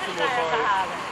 Obrigada.